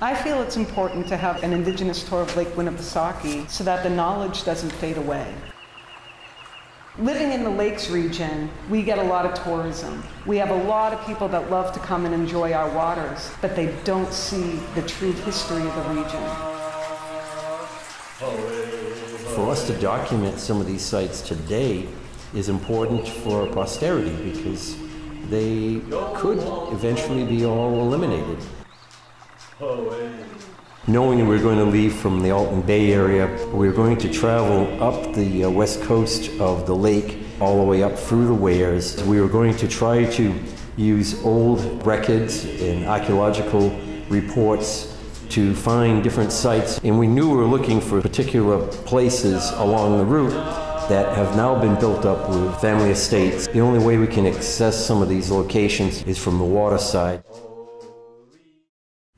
I feel it's important to have an indigenous tour of Lake Winnipesaukee so that the knowledge doesn't fade away. Living in the Lakes region, we get a lot of tourism. We have a lot of people that love to come and enjoy our waters, but they don't see the true history of the region. For us to document some of these sites today is important for posterity because they could eventually be all eliminated. Knowing we were going to leave from the Alton Bay area, we were going to travel up the west coast of the lake, all the way up through the Weirs. We were going to try to use old records and archaeological reports to find different sites. And we knew we were looking for particular places along the route that have now been built up with family estates. The only way we can access some of these locations is from the water side.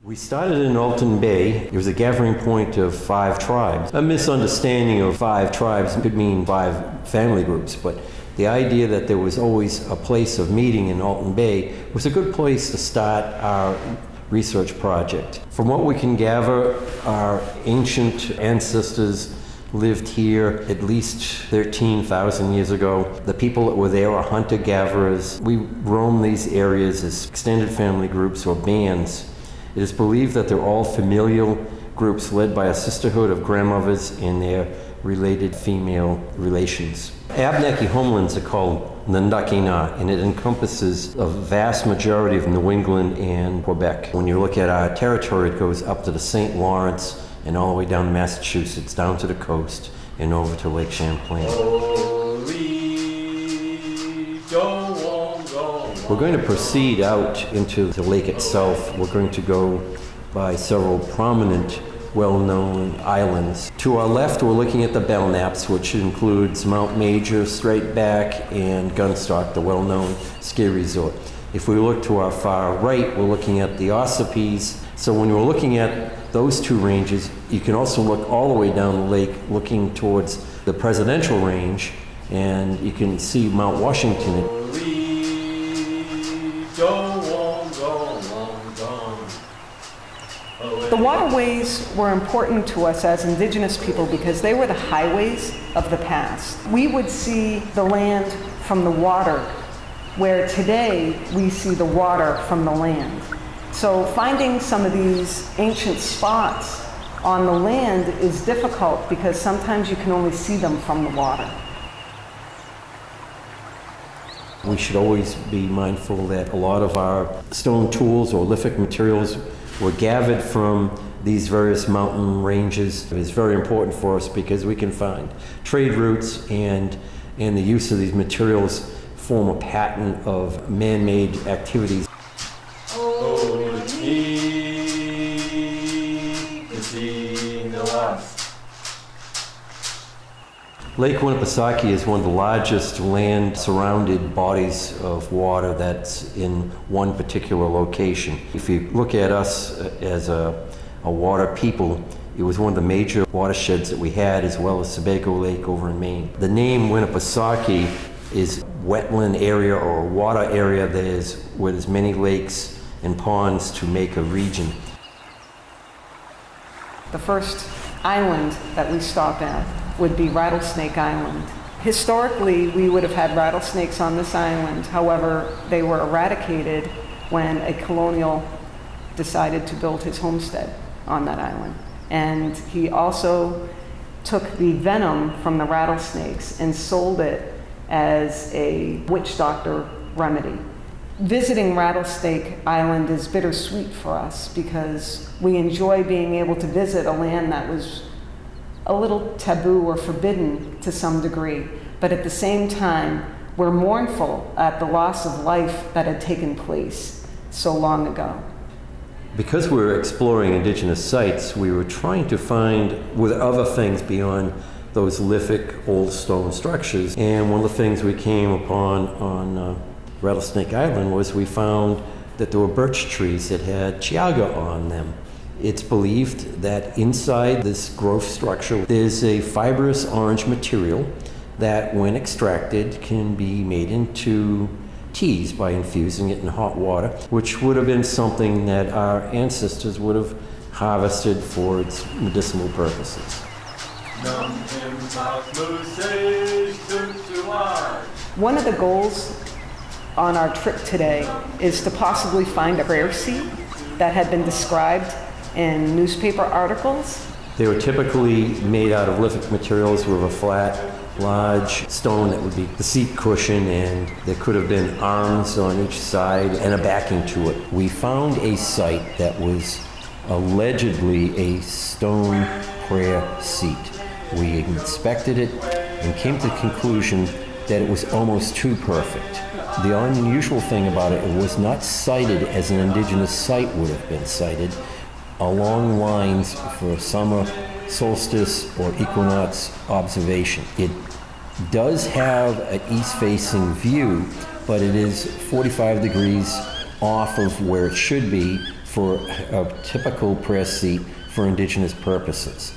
We started in Alton Bay. It was a gathering point of 5 tribes. A misunderstanding of 5 tribes could mean 5 family groups, but the idea that there was always a place of meeting in Alton Bay was a good place to start our research project. From what we can gather, our ancient ancestors lived here at least 13,000 years ago. The people that were there are hunter-gatherers. We roam these areas as extended family groups or bands. It is believed that they're all familial groups led by a sisterhood of grandmothers and their related female relations. Abenaki homelands are called Nandakina, and it encompasses a vast majority of New England and Quebec. When you look at our territory, it goes up to the St. Lawrence and all the way down to Massachusetts, down to the coast, and over to Lake Champlain. We're going to proceed out into the lake itself. We're going to go by several prominent, well-known islands. To our left, we're looking at the Belknaps, which includes Mount Major, Straight Back, and Gunstock, the well-known ski resort. If we look to our far right, we're looking at the Ossipies. So when we're looking at those two ranges, you can also look all the way down the lake, looking towards the Presidential Range, and you can see Mount Washington. The waterways were important to us as indigenous people because they were the highways of the past. We would see the land from the water, where today we see the water from the land. So finding some of these ancient spots on the land is difficult because sometimes you can only see them from the water. We should always be mindful that a lot of our stone tools or lithic materials were gathered from these various mountain ranges. It's very important for us because we can find trade routes and the use of these materials form a pattern of man-made activities. Lake Winnipesaukee is one of the largest land-surrounded bodies of water that's in one particular location. If you look at us as a water people, it was one of the major watersheds that we had, as well as Sebago Lake over in Maine. The name Winnipesaukee is wetland area or water area that is where there's many lakes and ponds to make a region. The first island that we stop at would be Rattlesnake Island. Historically, we would have had rattlesnakes on this island. However, they were eradicated when a colonial decided to build his homestead on that island. And he also took the venom from the rattlesnakes and sold it as a witch doctor remedy. Visiting Rattlesnake Island is bittersweet for us because we enjoy being able to visit a land that was a little taboo or forbidden to some degree, but at the same time, we're mournful at the loss of life that had taken place so long ago. Because we were exploring indigenous sites, we were trying to find with other things beyond those lithic old stone structures. And one of the things we came upon on Rattlesnake Island was we found that there were birch trees that had chiaga on them. It's believed that inside this growth structure there's a fibrous orange material that when extracted can be made into teas by infusing it in hot water, which would have been something that our ancestors would have harvested for its medicinal purposes. One of the goals on our trip today is to possibly find a prayer seed that had been described in newspaper articles. They were typically made out of lithic materials with a flat, large stone that would be the seat cushion, and there could have been arms on each side and a backing to it. We found a site that was allegedly a stone prayer seat. We inspected it and came to the conclusion that it was almost too perfect. The unusual thing about it, it was not cited as an indigenous site would have been cited along lines for summer solstice or equinox observation. It does have an east-facing view, but it is 45 degrees off of where it should be for a typical prayer seat for indigenous purposes.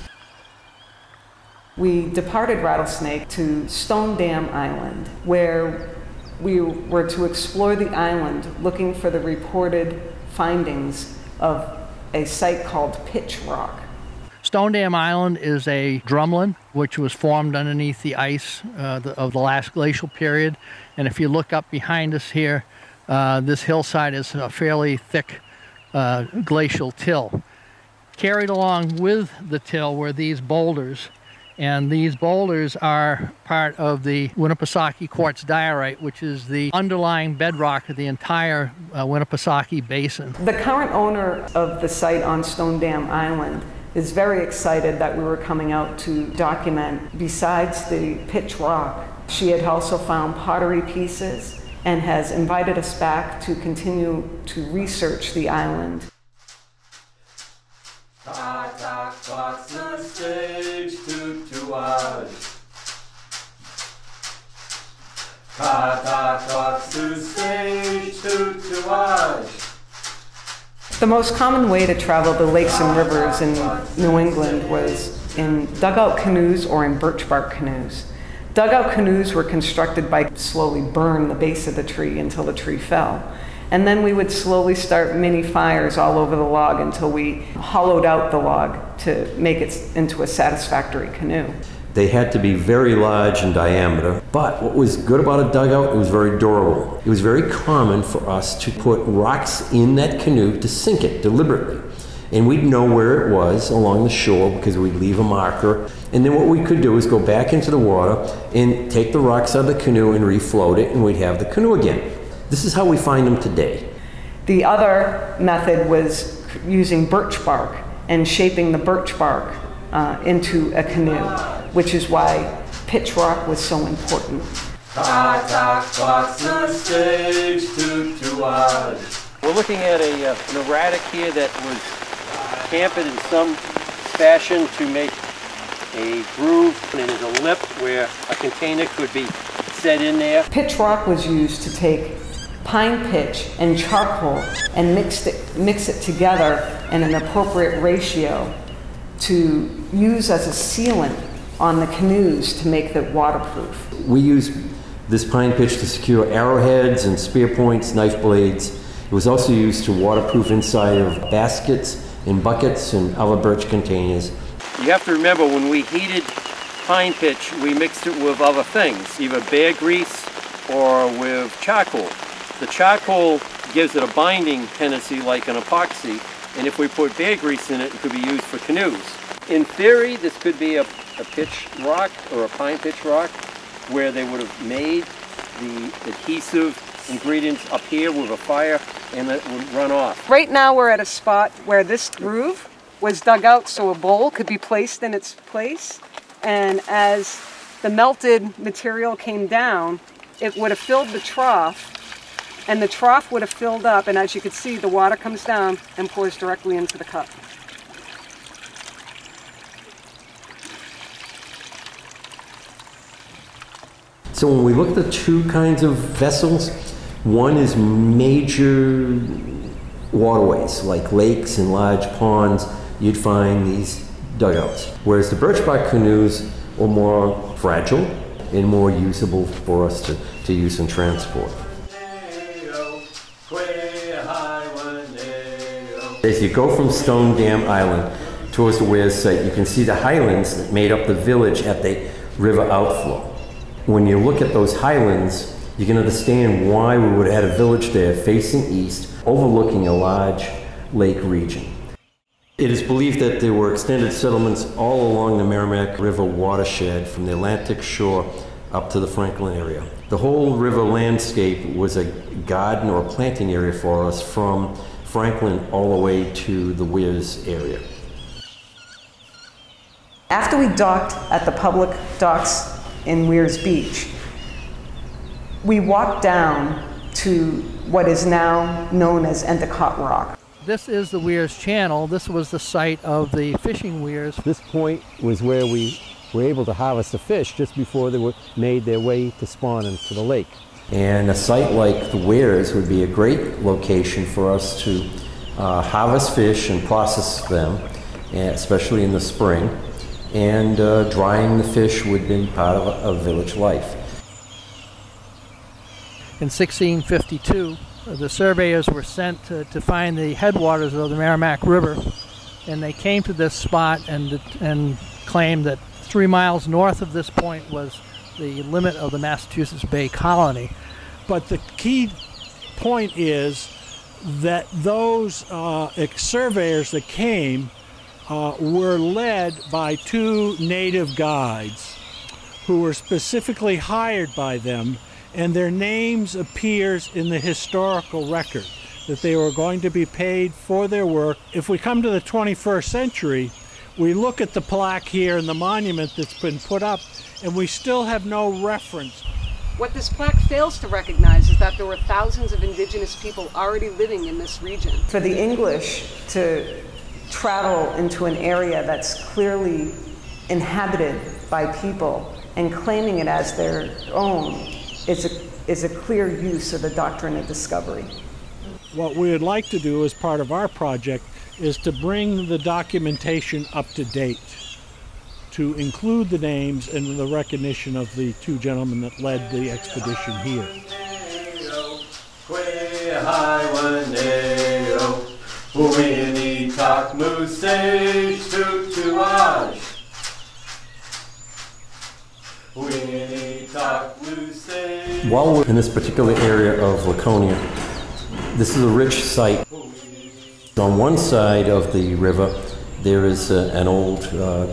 We departed Rattlesnake to Stonedam Island, where we were to explore the island looking for the reported findings of a site called Pitch Rock. Stonedam Island is a drumlin which was formed underneath the ice of the last glacial period. And if you look up behind us here, this hillside is a fairly thick glacial till. Carried along with the till were these boulders, and these boulders are part of the Winnipesaukee quartz diorite, which is the underlying bedrock of the entire Winnipesaukee basin. The current owner of the site on Stonedam Island is very excited that we were coming out to document. Besides the Pitch Rock, she had also found pottery pieces and has invited us back to continue to research the island. The most common way to travel the lakes and rivers in New England was in dugout canoes or in birch bark canoes. Dugout canoes were constructed by slowly burn the base of the tree until the tree fell. And then we would slowly start mini fires all over the log until we hollowed out the log to make it into a satisfactory canoe. They had to be very large in diameter, but what was good about a dugout, it was very durable. It was very common for us to put rocks in that canoe to sink it deliberately. And we'd know where it was along the shore because we'd leave a marker. And then what we could do is go back into the water and take the rocks out of the canoe and refloat it, and we'd have the canoe again. This is how we find them today. The other method was using birch bark and shaping the birch bark into a canoe, which is why Pitch Rock was so important. We're looking at an erratic here that was hampered in some fashion to make a groove, and there's a lip where a container could be set in there. Pitch Rock was used to take pine pitch and charcoal and mix it together in an appropriate ratio to use as a sealant on the canoes to make them waterproof. We use this pine pitch to secure arrowheads and spear points, knife blades. It was also used to waterproof inside of baskets and buckets and other birch containers. You have to remember, when we heated pine pitch, we mixed it with other things, either bear grease or with charcoal. The charcoal gives it a binding tendency like an epoxy, and if we put bear grease in it, it could be used for canoes. In theory, this could be a pitch rock or a pine pitch rock where they would have made the adhesive ingredients up here with a fire, and it would run off. Right now we're at a spot where this groove was dug out so a bowl could be placed in its place, and as the melted material came down, it would have filled the trough, and the trough would have filled up, and as you could see, the water comes down and pours directly into the cup. So when we look at the two kinds of vessels, one is major waterways, like lakes and large ponds, you'd find these dugouts. Whereas the birch bark canoes were more fragile and more usable for us to use in transport. As you go from Stonedam Island towards the Weirs site, you can see the highlands that made up the village at the river outflow. When you look at those highlands, you can understand why we would have had a village there facing east, overlooking a large lake region. It is believed that there were extended settlements all along the Merrimack River watershed from the Atlantic shore up to the Franklin area. The whole river landscape was a garden or planting area for us from Franklin all the way to the Weirs area. After we docked at the public docks in Weirs Beach, we walked down to what is now known as Endicott Rock. This is the Weirs Channel. This was the site of the fishing weirs. This point was where we were able to harvest the fish just before they were made their way to spawn into the lake. And a site like the Weirs would be a great location for us to harvest fish and process them, especially in the spring. And drying the fish would have been part of village life. In 1652, the surveyors were sent to find the headwaters of the Merrimack River, and they came to this spot and claimed that 3 miles north of this point was the limit of the Massachusetts Bay Colony. But the key point is that those surveyors that came were led by two native guides who were specifically hired by them, and their names appears in the historical record that they were going to be paid for their work. If we come to the 21st century, we look at the plaque here and the monument that's been put up, and we still have no reference. What this plaque fails to recognize is that there were thousands of indigenous people already living in this region. For the English to travel into an area that's clearly inhabited by people and claiming it as their own is a clear use of the doctrine of discovery. What we would like to do as part of our project is to bring the documentation up to date, to include the names and the recognition of the two gentlemen that led the expedition here. While we're in this particular area of Laconia, this is a rich site. On one side of the river, there is an old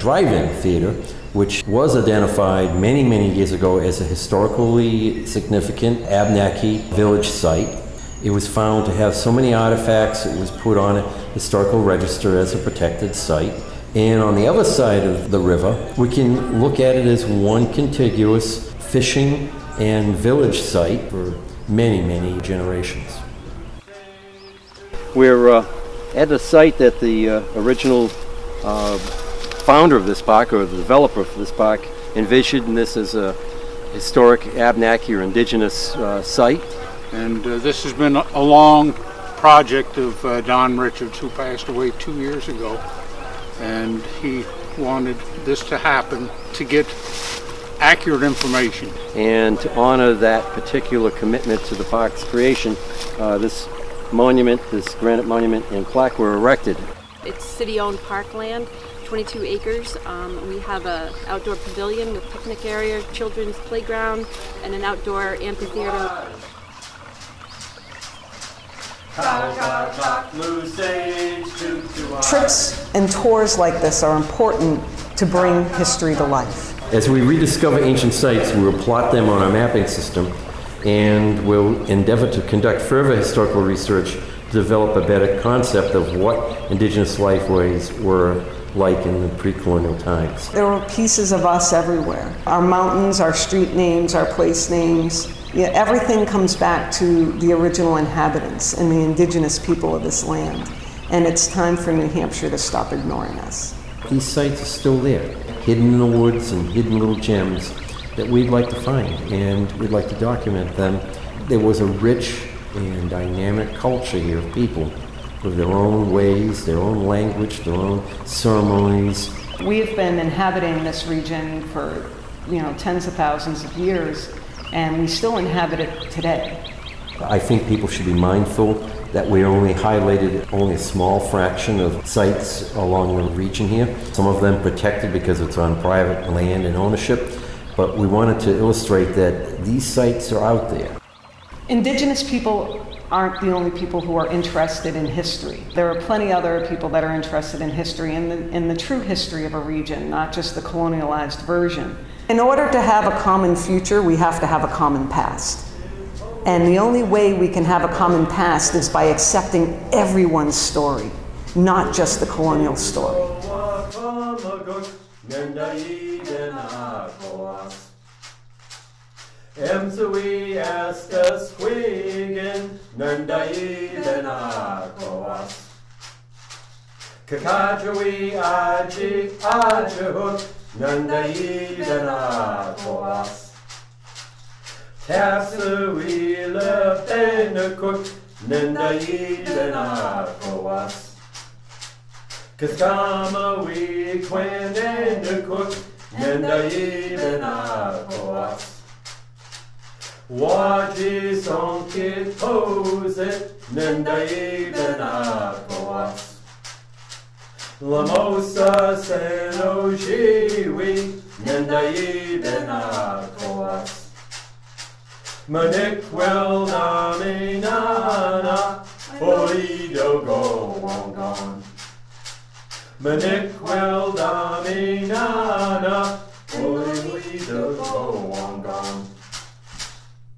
drive-in theater, which was identified many, many years ago as a historically significant Abenaki village site. It was found to have so many artifacts, it was put on a historical register as a protected site. And on the other side of the river, we can look at it as one contiguous fishing and village site for many, many generations. We're at a site that the original founder of this park, or the developer for this park, envisioned this as a historic Abenaki or indigenous site. And this has been a long project of Don Richards, who passed away 2 years ago, and he wanted this to happen to get accurate information. And to honor that particular commitment to the park's creation, this monument, this granite monument and plaque were erected. It's city-owned parkland, 22 acres. We have an outdoor pavilion with picnic area, children's playground, and an outdoor amphitheater. Trips and tours like this are important to bring history to life. As we rediscover ancient sites, we will plot them on our mapping system, and we'll endeavor to conduct further historical research to develop a better concept of what indigenous lifeways were like in the pre-colonial times. There were pieces of us everywhere. Our mountains, our street names, our place names. Yeah, everything comes back to the original inhabitants and the indigenous people of this land. And it's time for New Hampshire to stop ignoring us. These sites are still there, hidden in the woods and hidden little gems that we'd like to find, and we'd like to document them. There was a rich and dynamic culture here of people with their own ways, their own language, their own ceremonies. We have been inhabiting this region for, you know, tens of thousands of years, and we still inhabit it today. I think people should be mindful that we only highlighted only a small fraction of sites along the region here. Some of them protected because it's on private land and ownership, but we wanted to illustrate that these sites are out there. Indigenous people aren't the only people who are interested in history. There are plenty other people that are interested in history and in the true history of a region, not just the colonialized version. In order to have a common future, we have to have a common past. And the only way we can have a common past is by accepting everyone's story, not just the colonial story.